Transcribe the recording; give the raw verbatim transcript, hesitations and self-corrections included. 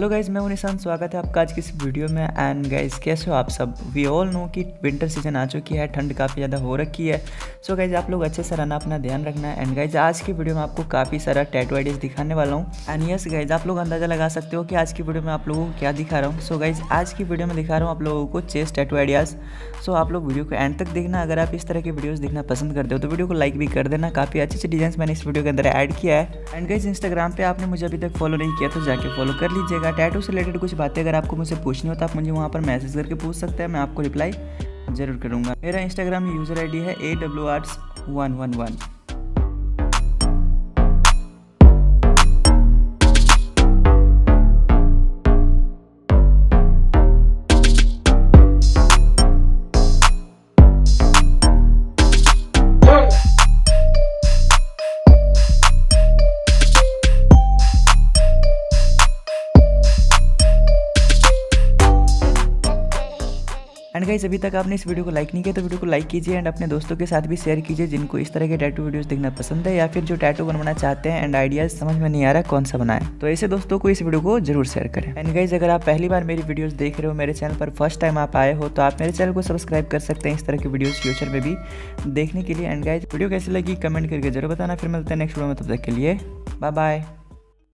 Hello guys, मैं हूं निशान। स्वागत है आपका आज की इस वीडियो में। एंड गाइज़, कैसे हो आप सब? वी ऑल नो कि विंटर सीजन आ चुकी है, ठंड काफ़ी ज़्यादा हो रखी है। सो so गाइज़, आप लोग अच्छे से रहना, अपना ध्यान रखना है। एंड गाइज़, आज की वीडियो में आपको काफ़ी सारा टैटू आइडियाज़ दिखाने वाला हूँ। एंड यस गाइज़, आप लोग अंदाज़ा लगा सकते हो कि आज की वीडियो में आप लोगों को क्या दिखा रहा हूँ। सो so गाइज़, आज की वीडियो में दिखा रहा हूँ आप लोगों को चेस्ट टैटू आइडियाज़। सो आप लोग वीडियो को एंड तक देखना। अगर आप इस तरह की वीडियोज़ देखना पसंद करते हो तो वीडियो को लाइक भी कर देना। काफ़ी अच्छे अच्छे डिजाइन मैंने इस वीडियो के अंदर ऐड किया है। एंड गाइज़, इंस्टाग्राम पर आपने मुझे अभी तक फॉलो नहीं किया तो जाके फॉलो कर लीजिए। टैटू से रिलेटेड कुछ बातें अगर आपको मुझसे पूछनी हो तो आप मुझे वहाँ पर मैसेज करके पूछ सकते हैं, मैं आपको रिप्लाई जरूर करूँगा। मेरा इंस्टाग्राम यूजर आईडी है A W arts one one one. And guys, अभी तक आपने इस वीडियो को लाइक नहीं किया तो वीडियो को लाइक कीजिए। एंड अपने दोस्तों के साथ भी शेयर कीजिए जिनको इस तरह के टैटू वीडियोस देखना पसंद है, या फिर जो टैटू बनवाना चाहते हैं एंड आइडियाज समझ में नहीं आ रहा कौन सा बनाए, तो ऐसे दोस्तों को इस वीडियो को जरूर शेयर करें। एंड गाइस, अगर आप पहली बार मेरी वीडियोस देख रहे हो, मेरे चैनल पर फर्स्ट टाइम आप आए हो, तो आप मेरे चैनल को सब्सक्राइब कर सकते हैं इस तरह की वीडियोज़ फ्यूचर में भी देखने के लिए। एंड गाइस, वीडियो कैसी लगी कमेंट करके जरूर बताना। फिर मिलते हैं नेक्स्ट वीडियो में, तब तक के लिए बाय बाय।